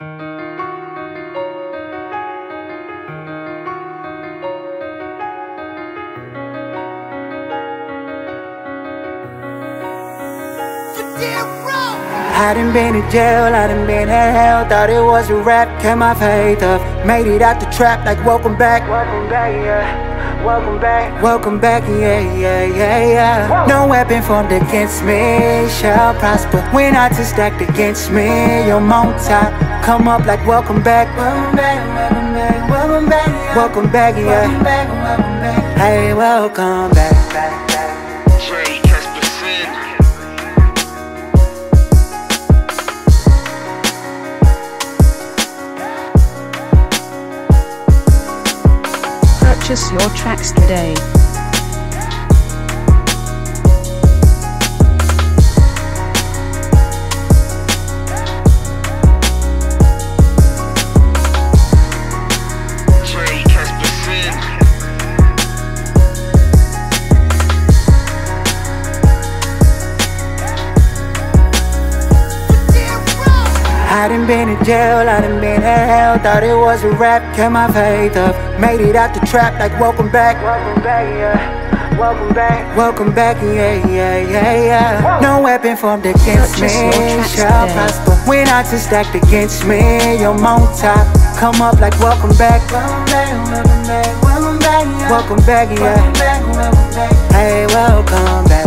I done been in jail, I done been in hell. Thought it was a rap, kept my faith up. Made it out the trap like welcome back. Welcome back, yeah. Welcome back. Welcome back, yeah, yeah, yeah, yeah. No weapon formed against me shall prosper. When I just stacked against me, your mount top come up like welcome back. Welcome back, welcome back, welcome back, yeah. Welcome back, yeah. Welcome back, welcome back. Hey, welcome back, back. Purchase your tracks today. I done been in jail, I done been in hell. Thought it was a rap, kept my faith up. Made it out the trap like welcome back. Welcome back, yeah. Welcome back. Welcome back, yeah, yeah, yeah, yeah. No weapon formed against me shall prosper. When I just stacked against me, your mount top come up like welcome back. Welcome back, welcome back, welcome back, yeah. Welcome back, yeah. Hey, welcome back.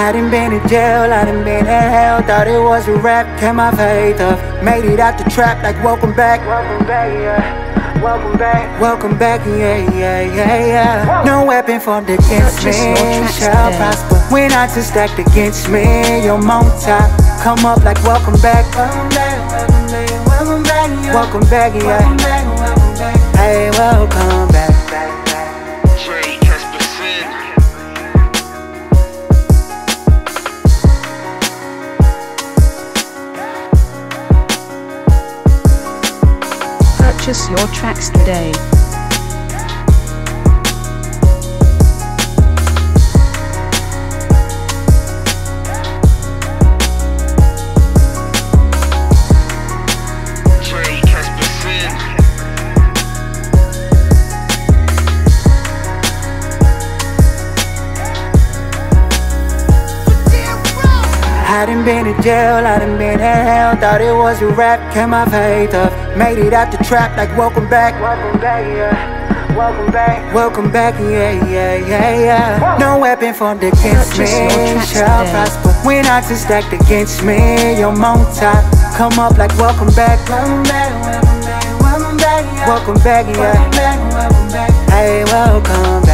I done been in jail, I done been in hell. Thought it was a rap, kept my faith up. Made it out the trap like welcome back. Welcome back, yeah. Welcome back. Welcome back, yeah, yeah, yeah, yeah. No weapon formed against me shall prosper. When I just stacked against me, your mount top come up like welcome back. Welcome back, welcome back, welcome back, yeah. Welcome back, yeah. Welcome back, welcome back. Hey, welcome back. Purchase your tracks today. I done been in jail, I done been in hell. Thought it was a rap, kept my faith up. Made it out the trap like welcome back. Welcome back, yeah. Welcome back. Welcome back, yeah, yeah, yeah, yeah. No weapon formed against me shall prosper. When I just stacked against me, your mount top come up like welcome back. Welcome back, welcome back, welcome back, yeah. Welcome back, yeah. Hey, welcome.